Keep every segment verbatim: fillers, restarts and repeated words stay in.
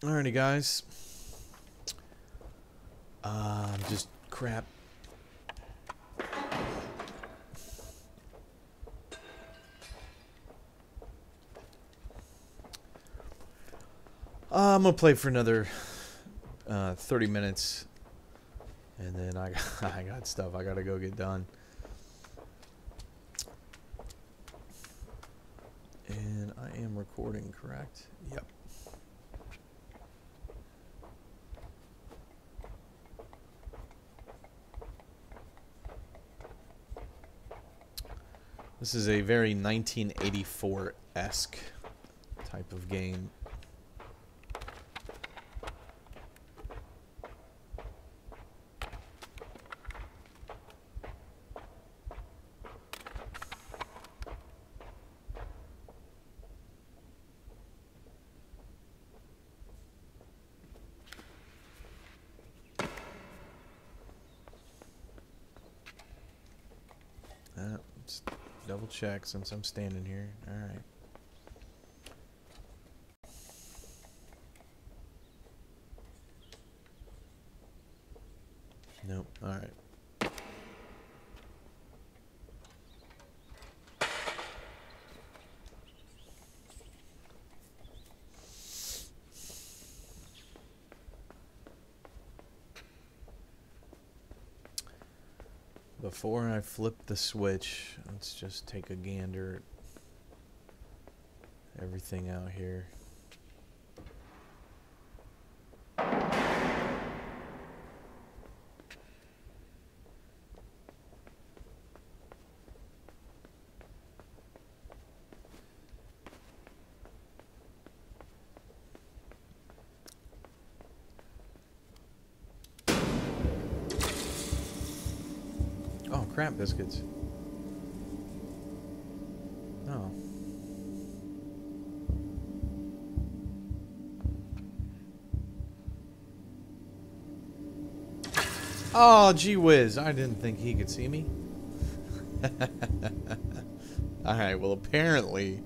Alrighty, guys. Um, just crap. Uh, I'm gonna play for another uh, thirty minutes, and then I got, I got stuff I gotta go get done. And I am recording, correct? Yep. This is a very nineteen eighty-four-esque type of game. Check since I'm standing here. All right. Nope. All right. Before I flip the switch, let's just take a gander at everything out here. Crap biscuits. Oh. Oh, gee whiz. I didn't think he could see me. Alright, well, apparently.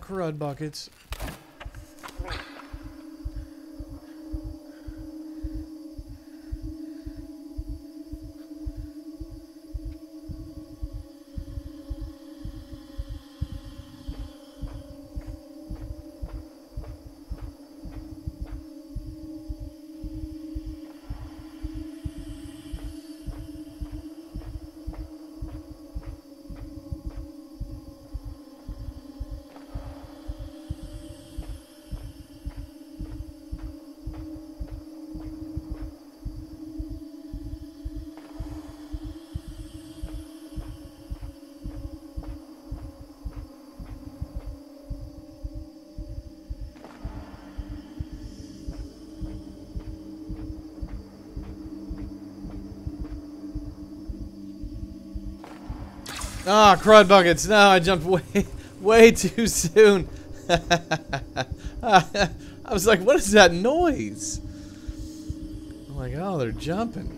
Crud buckets. Ah, oh, crud buckets. No, I jumped way, way too soon. I was like, what is that noise? I'm like, oh, they're jumping.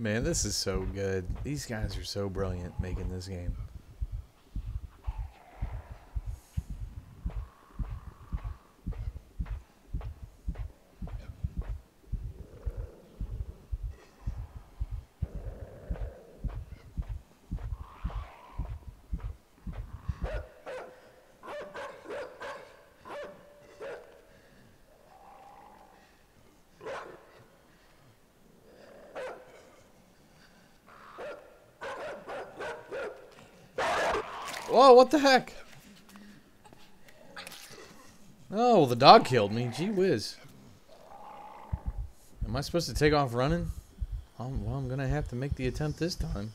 Man, this is so good. These guys are so brilliant making this game. Whoa, what the heck? Oh, the dog killed me. Gee whiz. Am I supposed to take off running? I'm, well, I'm going to have to make the attempt this time.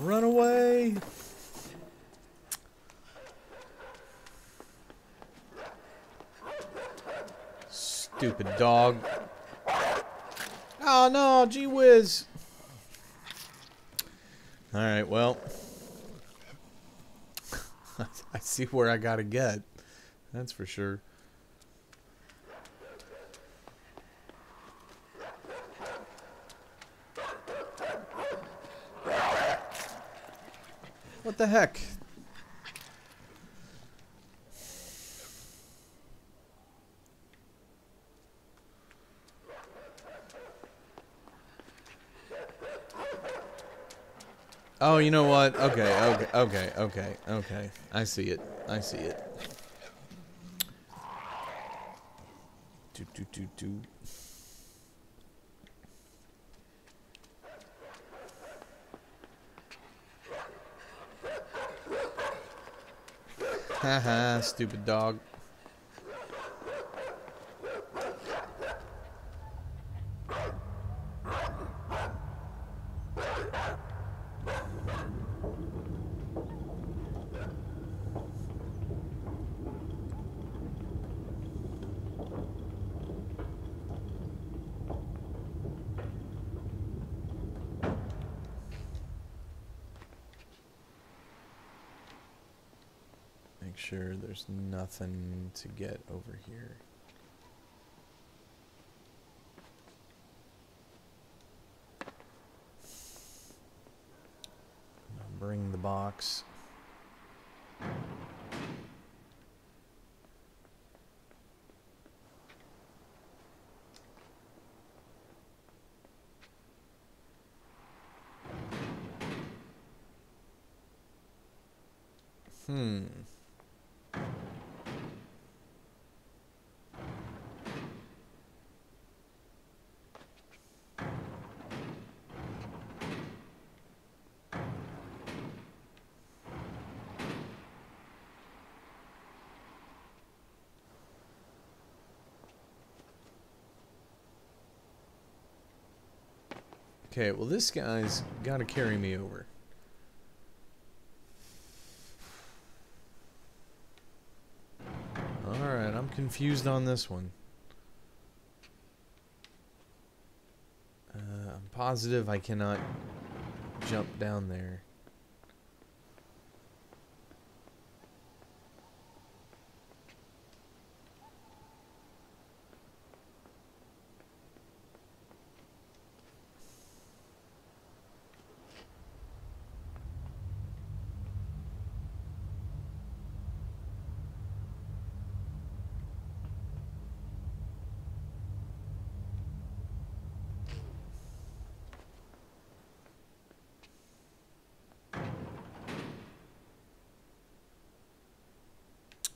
Run away. Stupid dog. Oh no, gee whiz. Alright, well. I see where I gotta get. That's for sure. What the heck? Oh, you know what? Okay, okay, okay, okay, okay. I see it. I see it. Do, do, do, do. Haha, stupid dog. Sure, there's nothing to get over here. I'll bring the box. Hmm. Okay, well this guy's gotta carry me over. Alright, I'm confused on this one. Uh, I'm positive I cannot jump down there.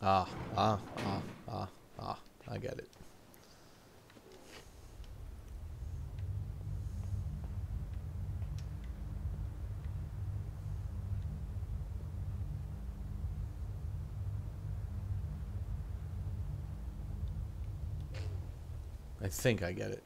Ah, ah, ah, ah, ah, I get it. I think I get it.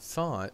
thought.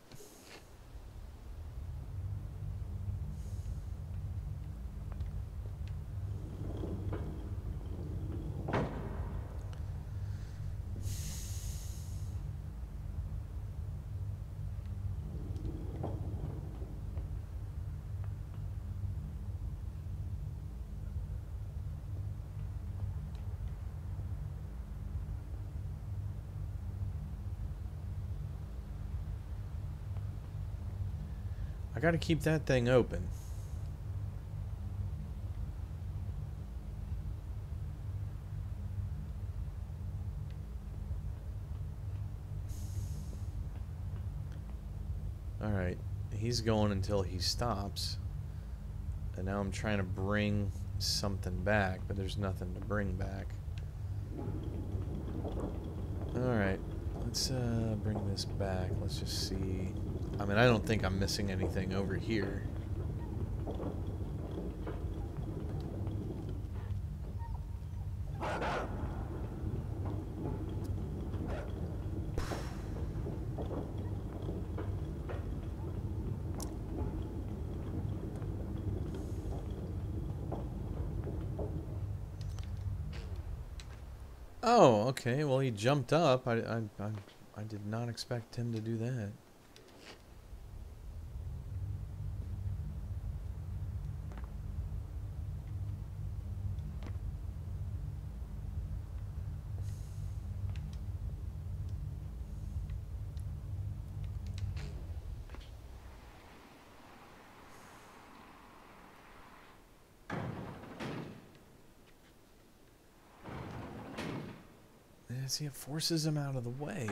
Gotta keep that thing open. Alright, he's going until he stops. And now I'm trying to bring something back, but there's nothing to bring back. Alright, let's uh, bring this back. Let's just see. I mean, I don't think I'm missing anything over here. Oh, okay. Well, he jumped up. I, I, I, I did not expect him to do that. See, it forces him out of the way.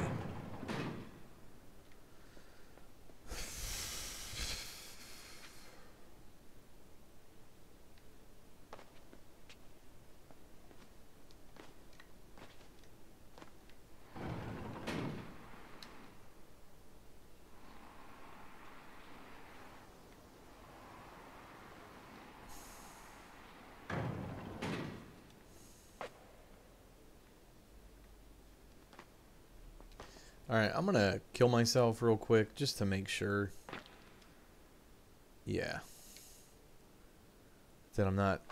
Alright, I'm gonna kill myself real quick just to make sure. Yeah. That I'm not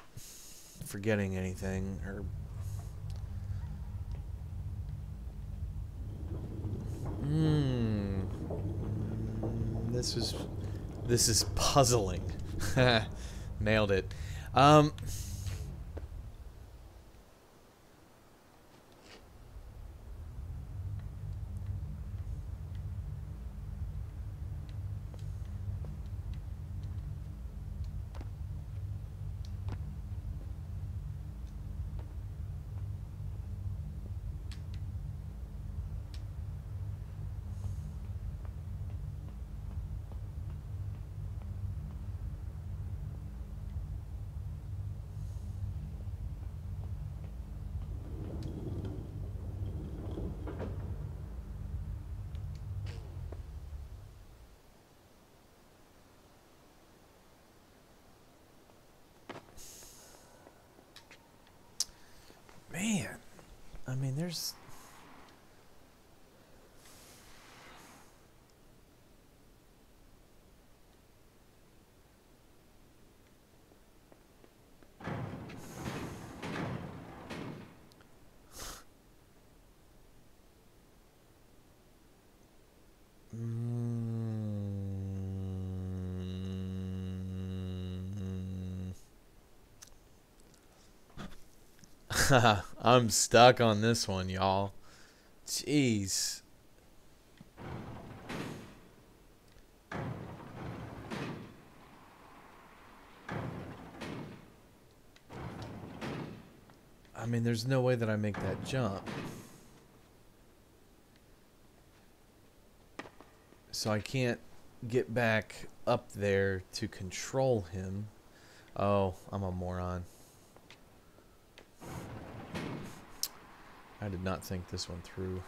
forgetting anything or. Hmm. This is. This is puzzling. Nailed it. Um. I mean, there's... Haha. I'm stuck on this one, y'all. Jeez. I mean, there's no way that I make that jump. So I can't get back up there to control him. Oh, I'm a moron. I did not think this one through.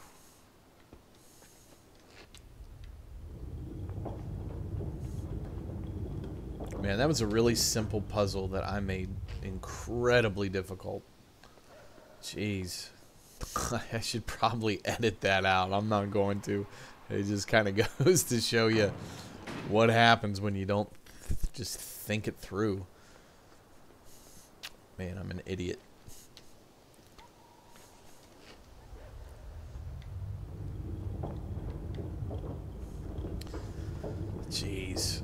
Man, that was a really simple puzzle that I made incredibly difficult. Jeez. I should probably edit that out. I'm not going to. It just kind of goes to show you what happens when you don't th just think it through. Man, I'm an idiot. Jeez.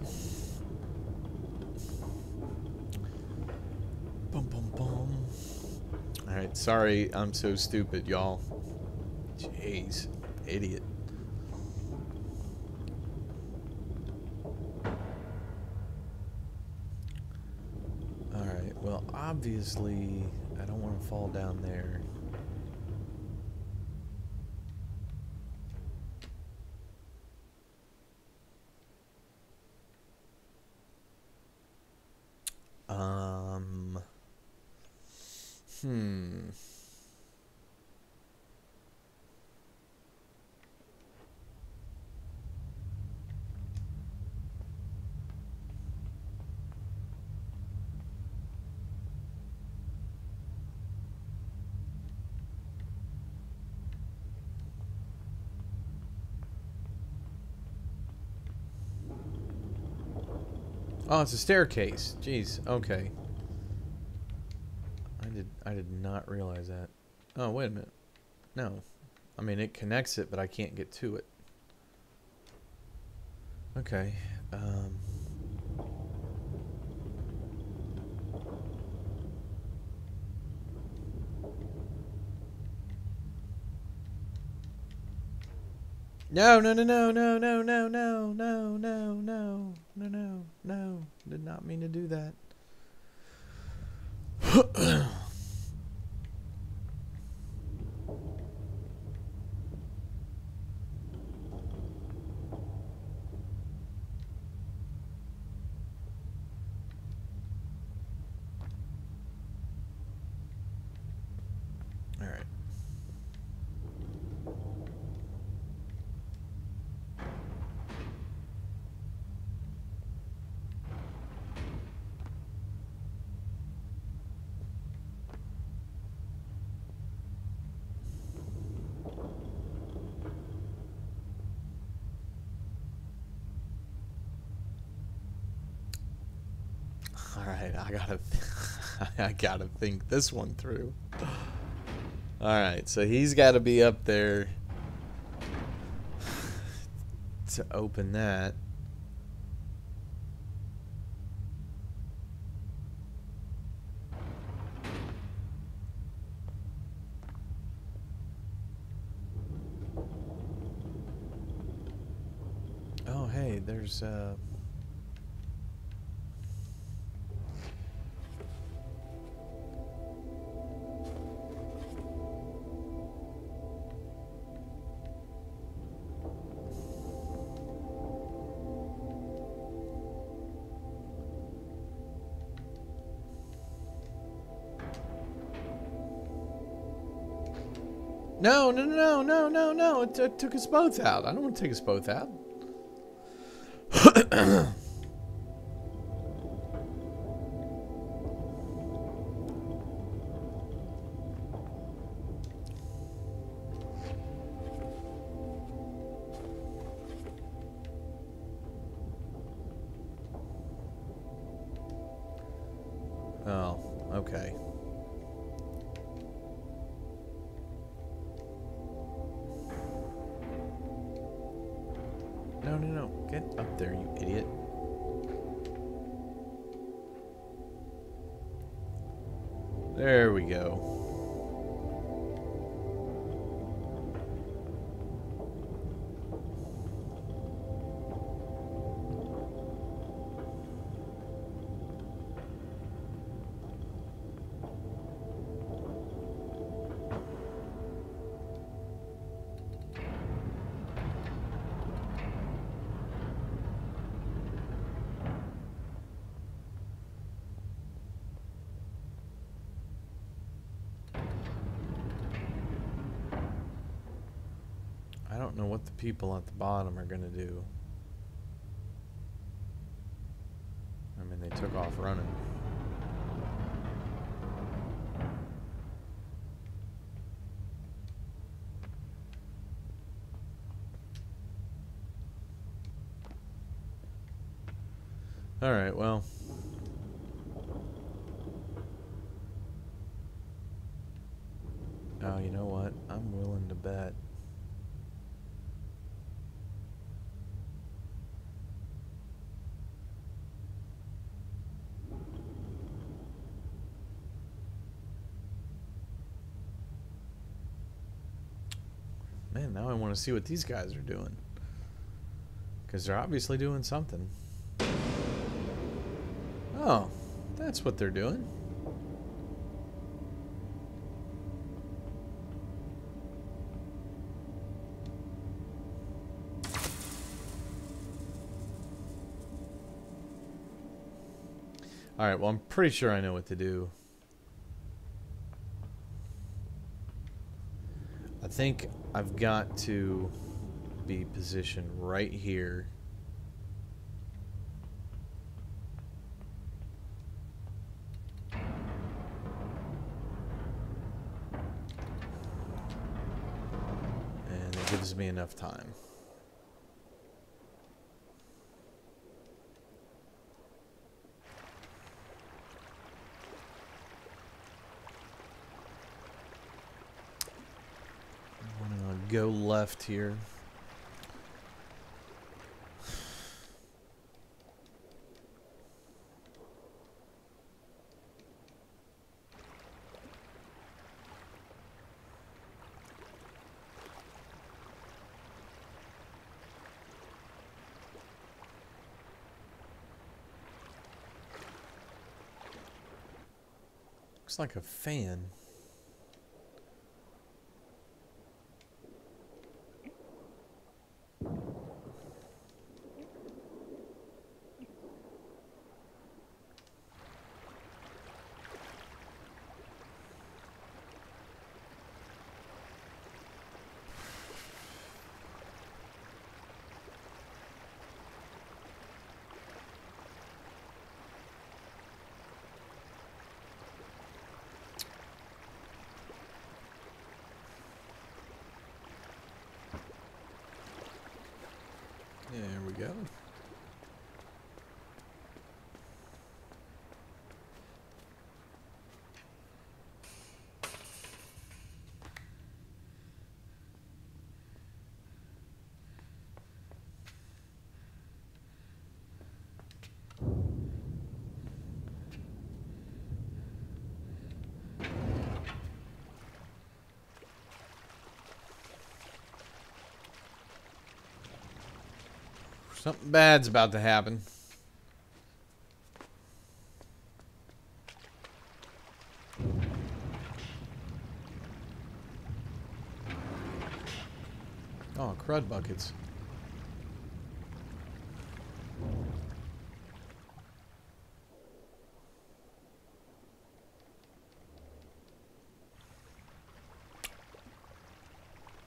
Bum, bum, bum. All right, sorry, I'm so stupid, y'all. Jeez, idiot. Well, obviously, I don't want to fall down there. Um. Hmm. Oh, it's a staircase. Jeez. Okay. I did. I did not realize that. Oh, wait a minute. No. I mean, it connects it, but I can't get to it. Okay. Um. No, no, no, no, no, no, no, no, no, no, no, no, no, no. Did not mean to do that. Alright, I gotta, I gotta think this one through. Alright, so he's gotta be up there to open that. Oh, hey, there's, uh... No, no, no, no, no, no. It, it took us both out. I don't want to take us both out. Oh, okay. No, no, no. Get up there, you idiot. There we go. I don't know what the people at the bottom are going to do. I mean, they took off running. Alright, well. Oh, you know what? I'm willing to bet. Man, now I want to see what these guys are doing. Because they're obviously doing something. Oh, that's what they're doing. Alright, well, I'm pretty sure I know what to do. I think I've got to be positioned right here. And it gives me enough time. Go left here. Looks like a fan. There we go. Something bad's about to happen. Oh, crud buckets.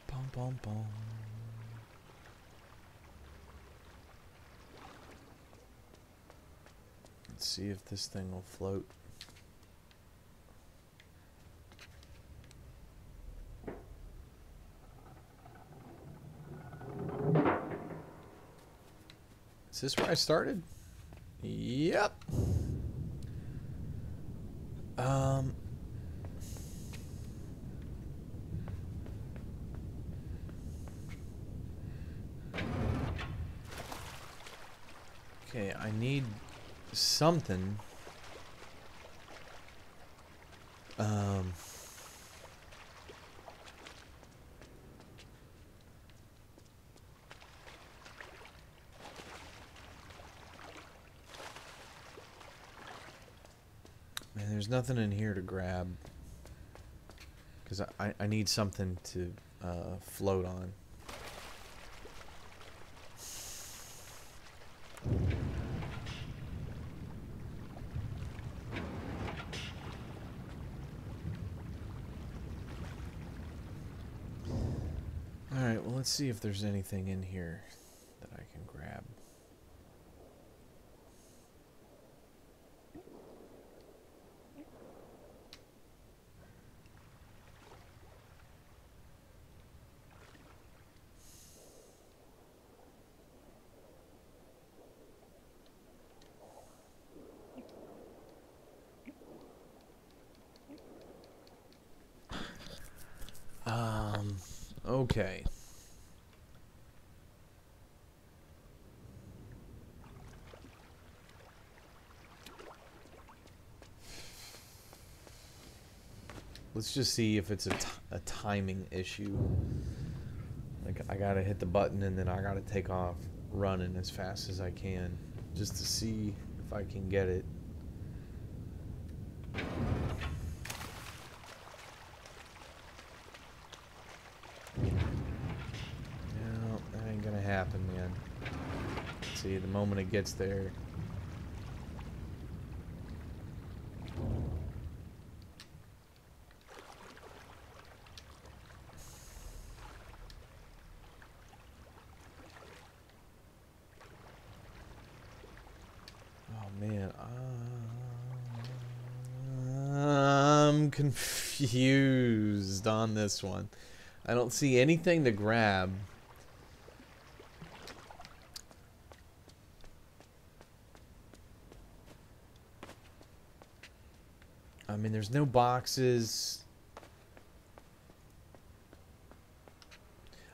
Bum, bum, bum. See if this thing will float. Is this where I started? Yep. Um. Okay, I need something. Um, man, there's nothing in here to grab because I, I need something to uh, float on. Let's see if there's anything in here that I can grab. Okay. Let's just see if it's a, t a timing issue. Like, I gotta hit the button and then I gotta take off running as fast as I can just to see if I can get it. No, that ain't gonna happen, man. See, the moment it gets there. Confused on this one. I don't see anything to grab. I mean, there's no boxes.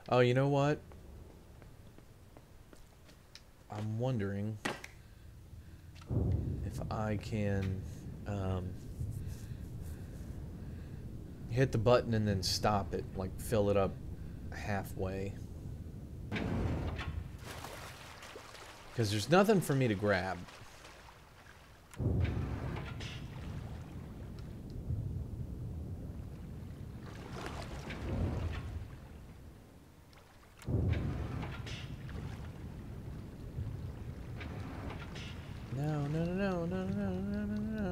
Oh, you know what? I'm wondering if I can um, hit the button and then stop it, like fill it up halfway. Because there's nothing for me to grab. No, no, no, no, no, no, no, no.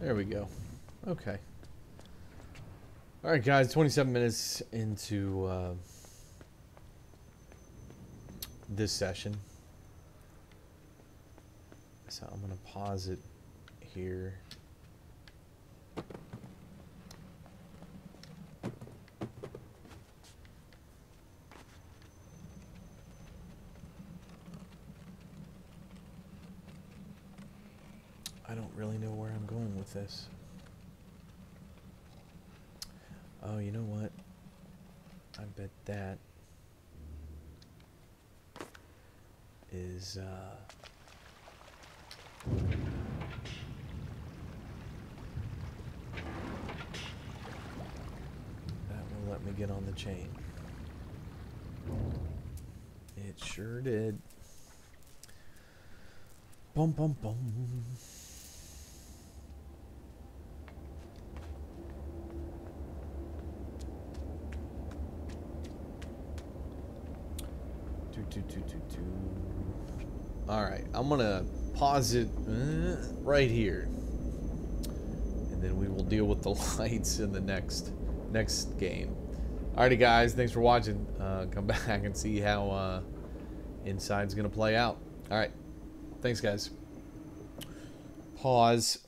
There we go. Okay. All right, guys. twenty-seven minutes into uh, this session, so I'm gonna pause it here. This. Oh, you know what? I bet that is uh that will let me get on the chain. It sure did. Bum bum bum. Alright, I'm gonna pause it uh, right here, and then we will deal with the lights in the next next game. Alrighty guys, thanks for watching. Uh, come back and see how uh, Inside's gonna play out. Alright, thanks guys. Pause.